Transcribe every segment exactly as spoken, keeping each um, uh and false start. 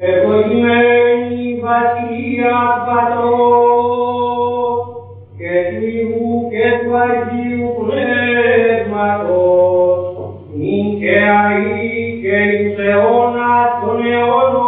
Egoimei vatiak bato, ketliu ketvaidiu pneumatos, ninkeai keiseonas toneono.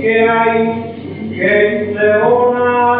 Che hai, che in leona